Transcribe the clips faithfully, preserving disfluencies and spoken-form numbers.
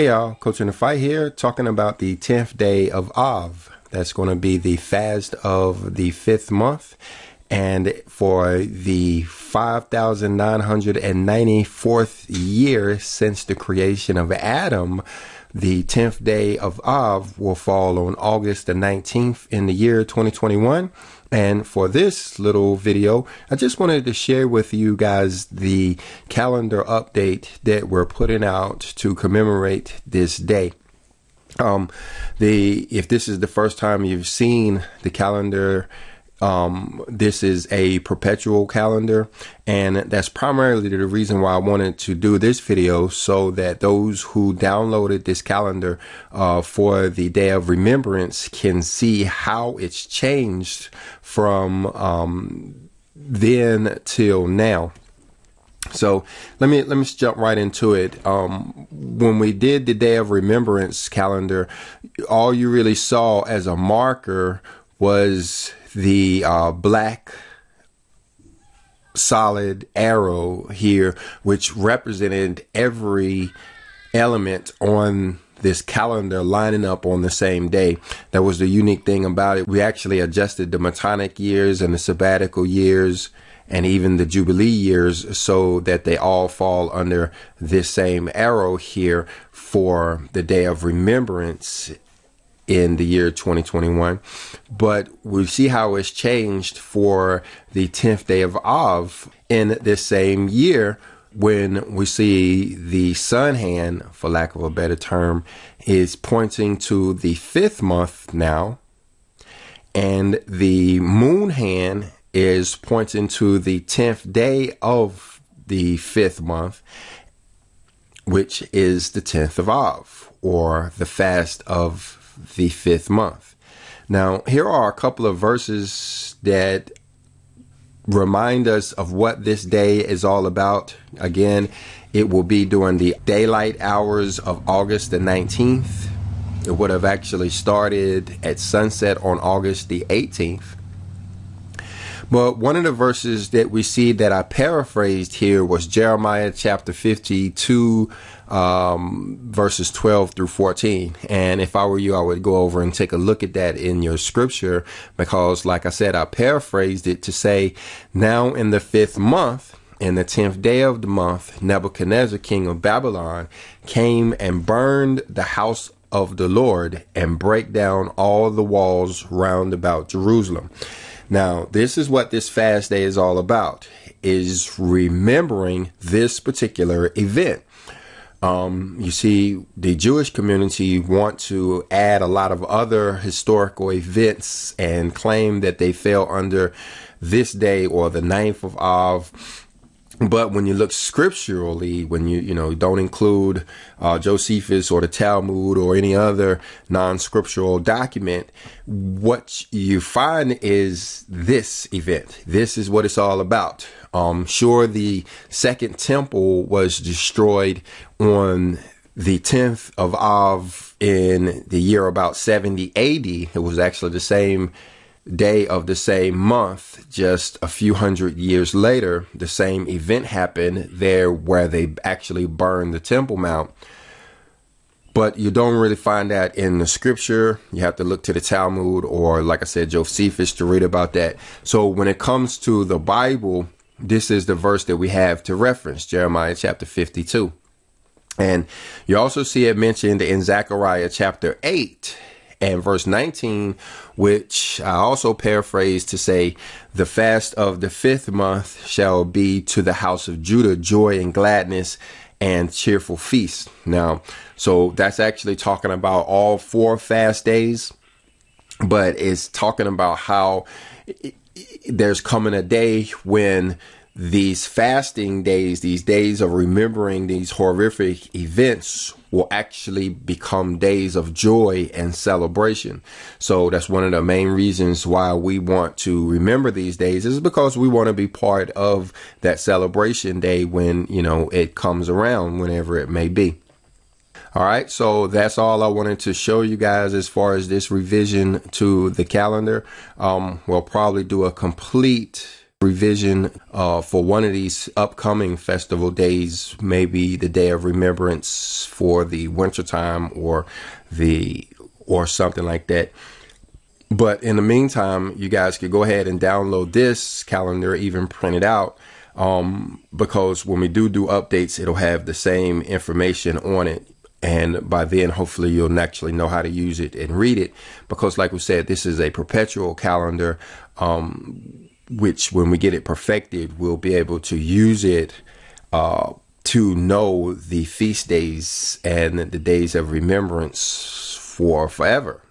Hey y'all, Coach in the Fight here, talking about the tenth day of Av. That's going to be the fast of the fifth month. And for the five thousand nine hundred ninety-fourth year since the creation of Adam, the tenth day of Av will fall on August the nineteenth in the year twenty twenty-one. And for this little video, I just wanted to share with you guys the calendar update that we're putting out to commemorate this day. Um, the if this is the first time you've seen the calendar, Um, this is a perpetual calendar, and that's primarily the reason why I wanted to do this video, so that those who downloaded this calendar uh, for the Day of Remembrance can see how it's changed from um, then till now. So let me let me jump right into it. Um, when we did the Day of Remembrance calendar, all you really saw as a marker was the uh, black solid arrow here, which represented every element on this calendar lining up on the same day. That was the unique thing about it. We actually adjusted the metonic years and the sabbatical years and even the Jubilee years so that they all fall under this same arrow here for the Day of Remembrance in the year twenty twenty-one. But we see how it's changed for the tenth day of Av in this same year, when we see the sun hand, for lack of a better term, is pointing to the fifth month now, and the moon hand is pointing to the tenth day of the fifth month, which is the tenth of Av, or the fast of the fifth month. Now, here are a couple of verses that remind us of what this day is all about. Again, it will be during the daylight hours of August the nineteenth. It would have actually started at sunset on August the eighteenth. But one of the verses that we see that I paraphrased here was Jeremiah chapter fifty-two, um, verses twelve through fourteen. And if I were you, I would go over and take a look at that in your scripture, because like I said, I paraphrased it to say, now in the fifth month, in the tenth day of the month, Nebuchadnezzar, king of Babylon, came and burned the house of the Lord and break down all the walls round about Jerusalem. Now, this is what this fast day is all about, is remembering this particular event. Um, you see, the Jewish community want to add a lot of other historical events and claim that they fell under this day or the ninth of Av. But when you look scripturally, when you, you know, don't include uh, Josephus or the Talmud or any other non-scriptural document, what you find is this event. This is what it's all about. Um, sure, the second temple was destroyed on the tenth of Av in the year about seventy A D. It was actually the same day of the same month, just a few hundred years later. The same event happened there where they actually burned the Temple Mount. But you don't really find that in the scripture. You have to look to the Talmud or, like I said, Josephus to read about that. So when it comes to the Bible, this is the verse that we have to reference, Jeremiah chapter fifty-two. And you also see it mentioned in Zechariah chapter eight. And verse nineteen, which I also paraphrase to say, the fast of the fifth month shall be to the house of Judah, joy and gladness and cheerful feast. Now, so that's actually talking about all four fast days, but it's talking about how it, it, there's coming a day when these fasting days, these days of remembering these horrific events, will actually become days of joy and celebration. So that's one of the main reasons why we want to remember these days, is because we want to be part of that celebration day when, you know, it comes around, whenever it may be. All right, so that's all I wanted to show you guys as far as this revision to the calendar. Um, we'll probably do a complete revision uh, for one of these upcoming festival days, maybe the Day of Remembrance for the wintertime or the or something like that. But in the meantime, you guys could go ahead and download this calendar, even print it out, um, because when we do do updates, it'll have the same information on it. And by then, hopefully, you'll naturally know how to use it and read it, because like we said, this is a perpetual calendar, um, which when we get it perfected, we'll be able to use it uh, to know the feast days and the days of remembrance for forever.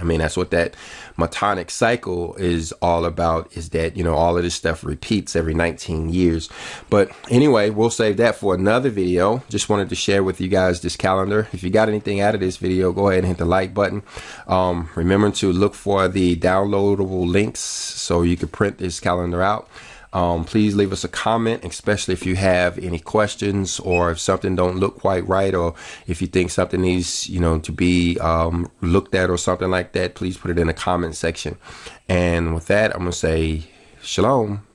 I mean, that's what that metonic cycle is all about, is that, you know, all of this stuff repeats every nineteen years. But anyway, we'll save that for another video. Just wanted to share with you guys this calendar. If you got anything out of this video, go ahead and hit the like button. Um, remember to look for the downloadable links so you can print this calendar out. Um, please leave us a comment, especially if you have any questions or if something don't look quite right, or if you think something needs, you know, to be um, looked at or something like that. Please put it in the comment section. And with that, I'm going to say shalom.